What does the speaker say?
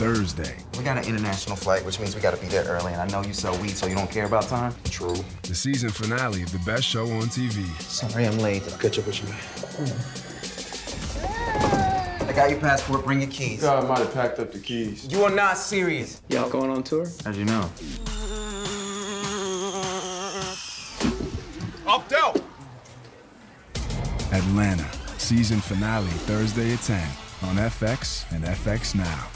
Thursday. We got an international flight, which means we gotta be there early, and I know you sell weed, so you don't care about time. True. The season finale of the best show on TV. Sorry I'm late. I'll catch up with you, man. I got your passport, bring your keys. God, I might have packed up the keys. You are not serious. Y'all going on tour? How'd you know? Opt out! Atlanta, season finale Thursday at 10 on FX and FX Now.